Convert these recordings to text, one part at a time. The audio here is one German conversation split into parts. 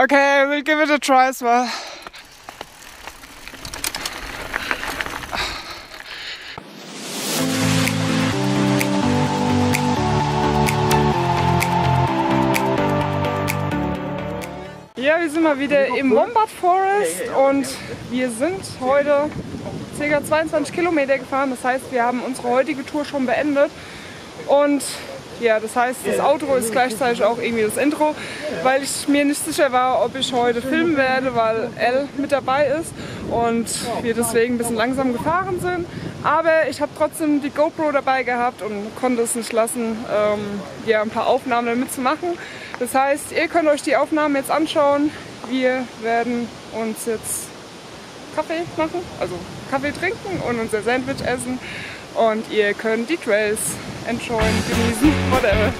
Okay, we'll give it a try as well. Ja, wir sind mal wieder im Wombat Forest und wir sind heute ca. 22 Kilometer gefahren. Das heißt, wir haben unsere heutige Tour schon beendet. Und ja, das heißt, das Outro ist gleichzeitig auch irgendwie das Intro, weil ich mir nicht sicher war, ob ich heute filmen werde, weil Elle mit dabei ist und wir deswegen ein bisschen langsam gefahren sind. Aber ich habe trotzdem die GoPro dabei gehabt und konnte es nicht lassen, ja, ein paar Aufnahmen damit zu machen. Das heißt, ihr könnt euch die Aufnahmen jetzt anschauen. Wir werden uns jetzt Kaffee machen, also Kaffee trinken und unser Sandwich essen. Und ihr könnt die Trails enjoyen, genießen, whatever.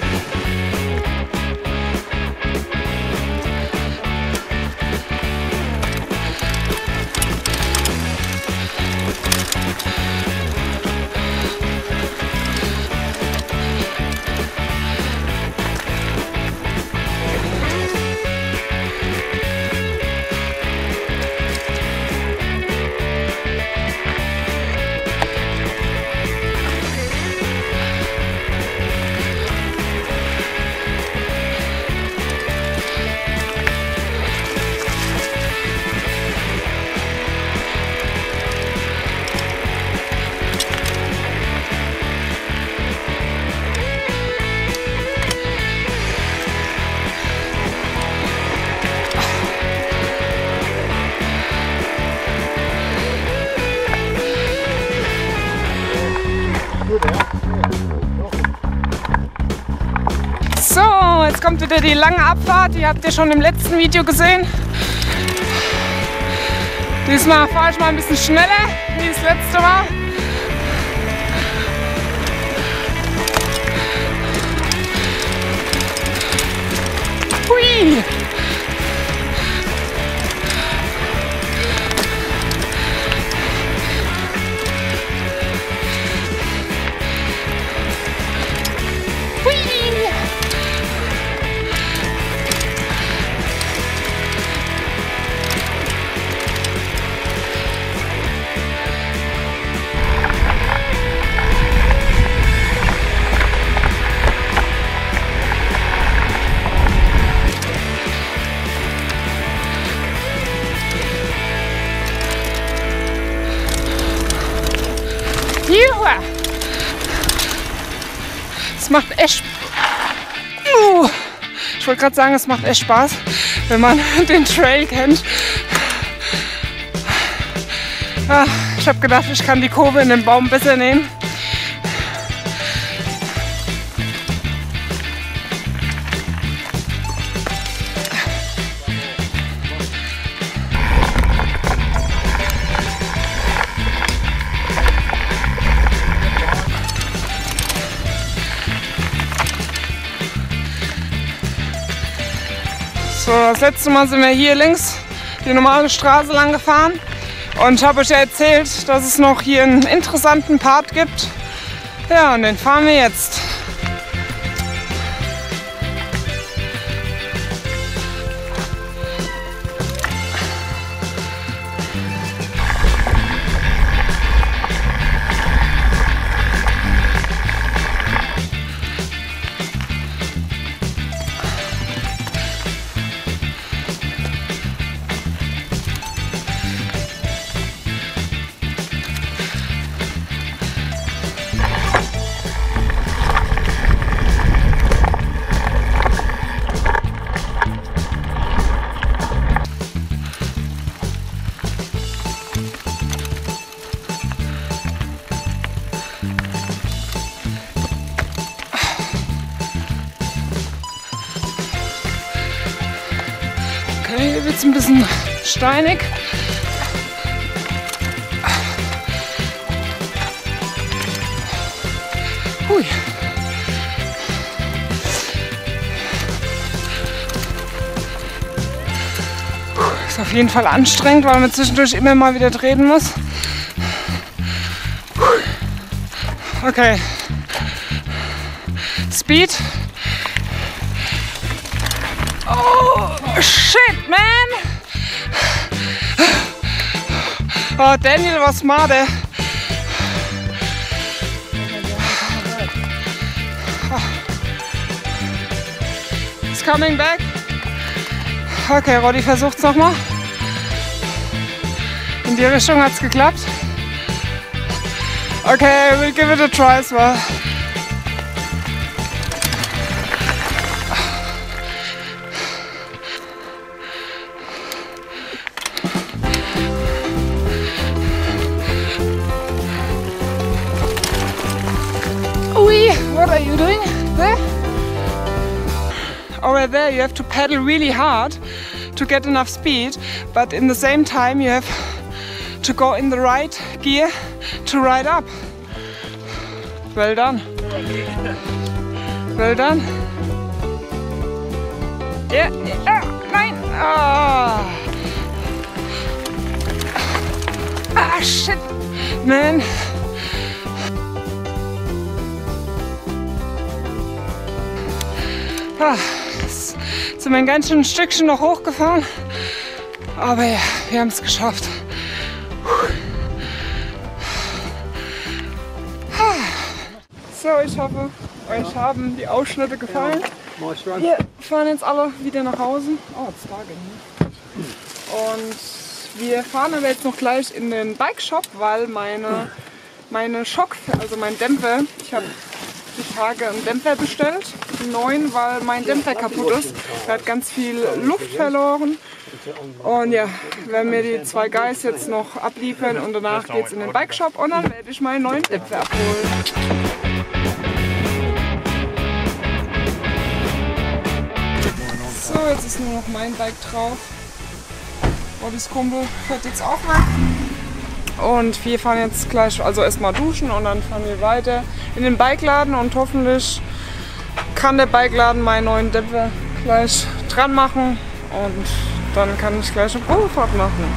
So, jetzt kommt wieder die lange Abfahrt, die habt ihr schon im letzten Video gesehen. Diesmal fahre ich mal ein bisschen schneller, wie das letzte Mal. Hui! Es macht echt, ich wollte gerade sagen, es macht echt Spaß, wenn man den Trail kennt. Ah, ich habe gedacht, ich kann die Kurve in den Baum besser nehmen. So, das letzte Mal sind wir hier links die normale Straße lang gefahren und ich habe euch ja erzählt, dass es noch hier einen interessanten Part gibt. Ja, und den fahren wir jetzt. Hier wird es ein bisschen steinig. Hui. Ist auf jeden Fall anstrengend, weil man zwischendurch immer mal wieder treten muss. Okay. Speed. Oh, shit, man. Oh, Daniel war smart, ey. It's coming back. Okay, Roddy versucht's nochmal. In die Richtung hat's geklappt. Okay, we'll give it a try as well. Ui, what are you doing there? Over there you have to paddle really hard to get enough speed, but in the same time you have to go in the right gear to ride up. Well done. Well done. Yeah, yeah. Nein. Ah. Ah, shit, man. Ah, jetzt sind wir ein ganz schönes Stückchen noch hochgefahren, aber ja, wir haben es geschafft. So, ich hoffe, euch haben die Ausschnitte gefallen. Wir fahren jetzt alle wieder nach Hause. Oh, it's dark in here. Und wir fahren aber jetzt noch gleich in den Bike-Shop, weil meine also mein Dämpfer, ich habe die Tage einen Dämpfer bestellt, einen neuen, weil mein Dämpfer kaputt ist. Er hat ganz viel Luft verloren. Und ja, werden mir die zwei Guys jetzt noch abliefern und danach geht's in den Bike-Shop und dann werde ich meinen neuen Dämpfer abholen. So, jetzt ist nur noch mein Bike drauf. Roddys Kumpel fährt jetzt auch weg. Und wir fahren jetzt gleich, also erstmal duschen und dann fahren wir weiter in den Bikeladen und hoffentlich kann der Bikeladen meinen neuen Dämpfer gleich dran machen und dann kann ich gleich eine Probefahrt machen.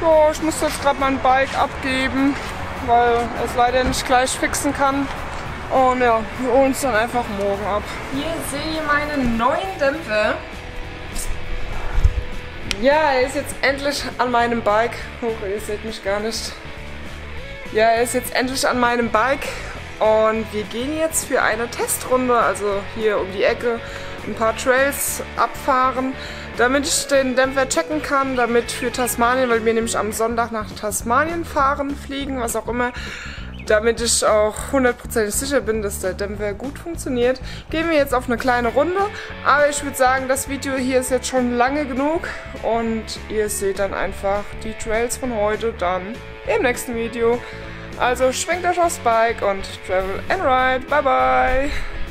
So, ich muss jetzt gerade mein Bike abgeben, weil es leider nicht gleich fixen kann. Und ja, wir holen uns dann einfach morgen ab. Hier sehe ich meinen neuen Dämpfer. Ja, er ist jetzt endlich an meinem Bike. Oh, ihr seht mich gar nicht. Ja, er ist jetzt endlich an meinem Bike. Und wir gehen jetzt für eine Testrunde, also hier um die Ecke, ein paar Trails abfahren, damit ich den Dämpfer checken kann, damit für Tasmanien, weil wir nämlich am Sonntag nach Tasmanien fahren, fliegen, was auch immer. Damit ich auch hundertprozentig sicher bin, dass der Dämpfer gut funktioniert, gehen wir jetzt auf eine kleine Runde. Aber ich würde sagen, das Video hier ist jetzt schon lange genug und ihr seht dann einfach die Trails von heute dann im nächsten Video. Also schwingt euch aufs Bike und travel and ride. Bye bye!